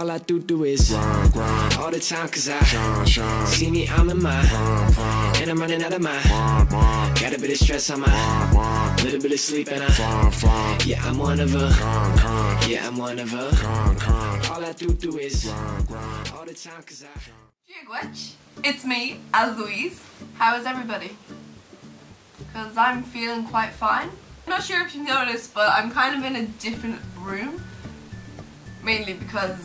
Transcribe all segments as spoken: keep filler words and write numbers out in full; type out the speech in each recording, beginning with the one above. all I do do is grind, grind. All the time, cause I shine, shine. See me, I'm in mine, and I'm running out of mine. Got a bit of stress on my, little bit of sleep, and I fine, fine. Yeah, I'm one of them. Yeah, I'm one of them. All I do do is grind, grind. All the time, cause I Jiggwitch. It's me, Meas Louise. How is everybody? Cause I'm feeling quite fine. I'm not sure if you noticed, but I'm kind of in a different room, mainly because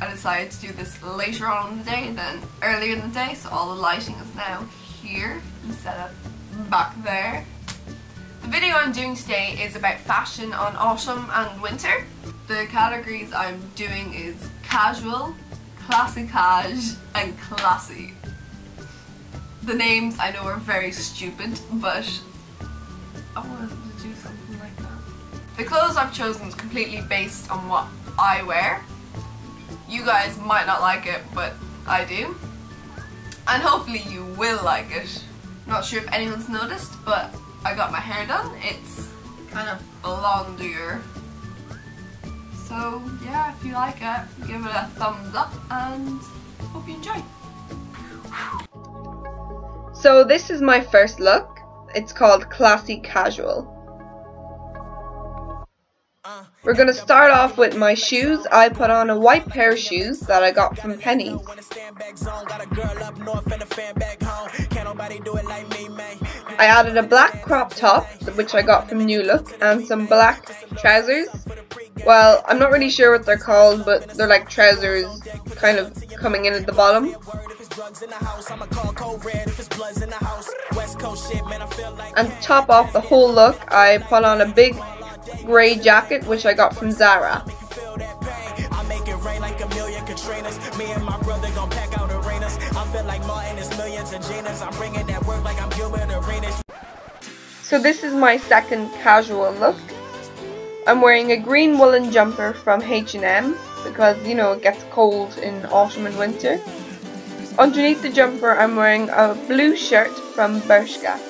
I decided to do this later on in the day than earlier in the day, so all the lighting is now here instead of back there. The video I'm doing today is about fashion on autumn and winter. The categories I'm doing is casual, classicage and classy. The names I know are very stupid, but I wanted to do something like that. The clothes I've chosen is completely based on what I wear. You guys might not like it, but I do. And hopefully you will like it. Not sure if anyone's noticed, but I got my hair done. It's kind of blondier. So yeah, if you like it, give it a thumbs up and hope you enjoy. So this is my first look. It's called Classy Casual. We're going to start off with my shoes. I put on a white pair of shoes that I got from Penny's. I added a black crop top, which I got from New Look, and some black trousers. Well, I'm not really sure what they're called, but they're like trousers kind of coming in at the bottom. And to top off the whole look, I put on a big grey jacket which I got from Zara. So this is my second casual look. I'm wearing a green woolen jumper from H and M because, you know, it gets cold in autumn and winter. Underneath the jumper I'm wearing a blue shirt from Bershka.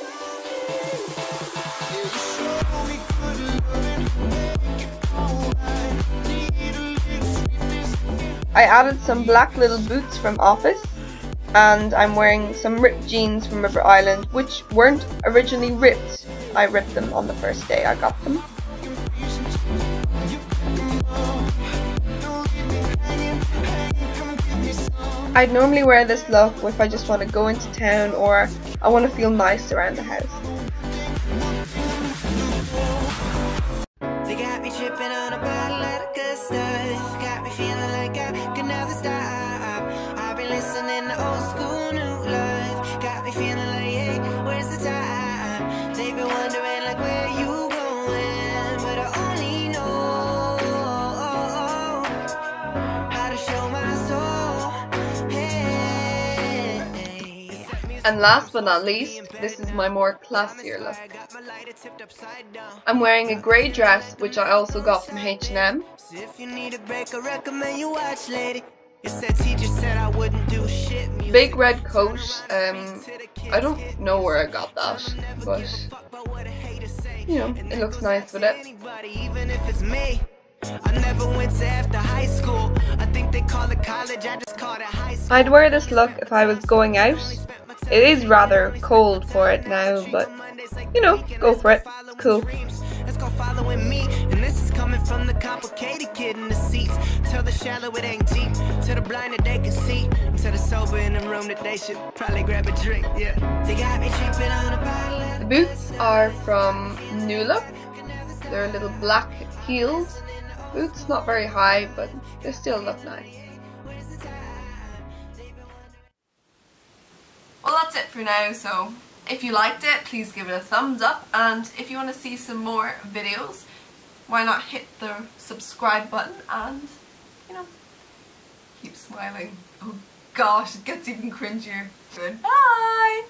I added some black little boots from Office, and I'm wearing some ripped jeans from River Island, which weren't originally ripped. I ripped them on the first day I got them. I'd normally wear this look if I just want to go into town or I want to feel nice around the house. They got me tripping on a bottle of good stuff, got me feeling like I could never stop. I've been listening to old school, new love, got me feeling like, hey, where's the time? They've been wondering like where you going, but I only know how to show my soul. And last but not least, this is my more classier look. I'm wearing a grey dress which I also got from H and M. Big red coat, um, I don't know where I got that, but you know, it looks nice with it. I'd wear this look if I was going out. It is rather cold for it now, but, you know, go for it. It's cool. The boots are from New Look. They're little black heels. Boots not very high, but they still look nice. Well, that's it for now, so if you liked it, please give it a thumbs up, and if you want to see some more videos, why not hit the subscribe button and, you know, keep smiling. Oh gosh, it gets even cringier. Goodbye!